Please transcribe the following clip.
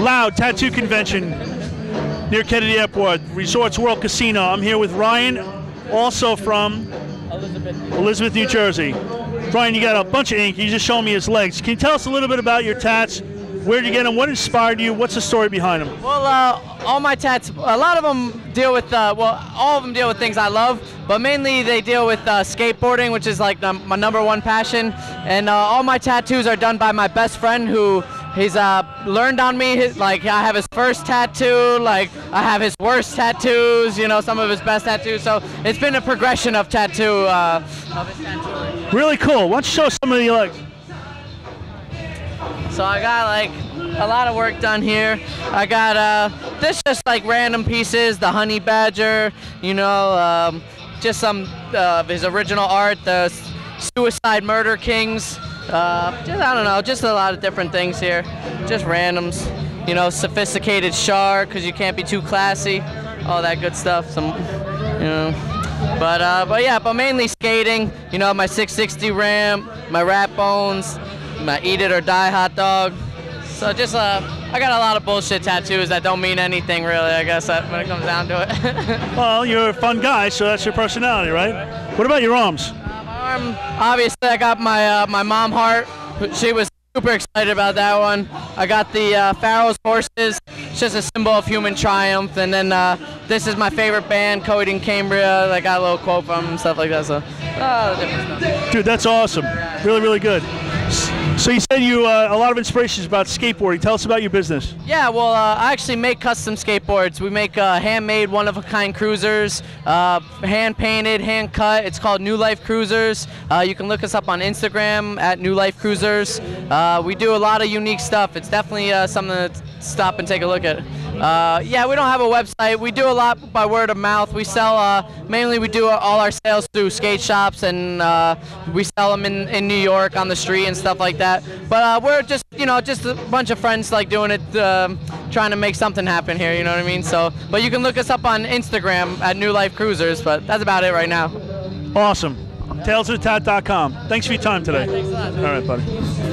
Loud Tattoo Convention near Kennedy Airport, Resorts World Casino. I'm here with Ryan, also from Elizabeth, New Jersey. Ryan, you got a bunch of ink. You just showed me his legs. Can you tell us a little bit about your tats? Where did you get them? What inspired you? What's the story behind them? Well, all my tats, a lot of them deal with, all of them deal with things I love, but mainly they deal with skateboarding, which is like my #1 passion. And all my tattoos are done by my best friend who he's learned on me. Like, I have his first tattoo, like, I have his worst tattoos, you know, some of his best tattoos. So it's been a progression of tattoo, of his tattoo. Really cool. Why don't you show some of your legs? So I got like a lot of work done here. I got this just like random pieces, the honey badger, you know, just some of his original art, the suicide murder kings, just, I don't know, just a lot of different things here, just randoms, you know, sophisticated shark because you can't be too classy, all that good stuff, some, you know. But yeah, but mainly skating, you know, my 660 ramp, my rat bones, my eat it or die hot dog. So just I got a lot of bullshit tattoos that don't mean anything really, I guess, when it comes down to it. Well, you're a fun guy, so that's your personality, right? What about your arms? My arm, obviously I got my my mom heart. She was super excited about that one. I got the Pharaoh's Horses. It's just a symbol of human triumph. And then this is my favorite band, Coheed and Cambria. I got a little quote from them and stuff like that. So different stuff. Dude, that's awesome. Really, really good. So you said you a lot of inspirations about skateboarding. Tell us about your business. Yeah, well, I actually make custom skateboards. We make handmade, one-of-a-kind cruisers, hand-painted, hand-cut. It's called New Life Cruisers. You can look us up on Instagram at New Life Cruisers. We do a lot of unique stuff. It's definitely something to stop and take a look at. Yeah, we don't have a website. We do a lot by word of mouth. We sell, mainly we do all our sales through skate shops, and we sell them in New York on the street and stuff like that. But we're just, you know, just a bunch of friends like doing it, trying to make something happen here, you know what I mean? So, but you can look us up on Instagram at New Life Cruisers, but that's about it right now. Awesome. Talesofthetatt.com. Thanks for your time today. Yeah, thanks a lot. All right, buddy.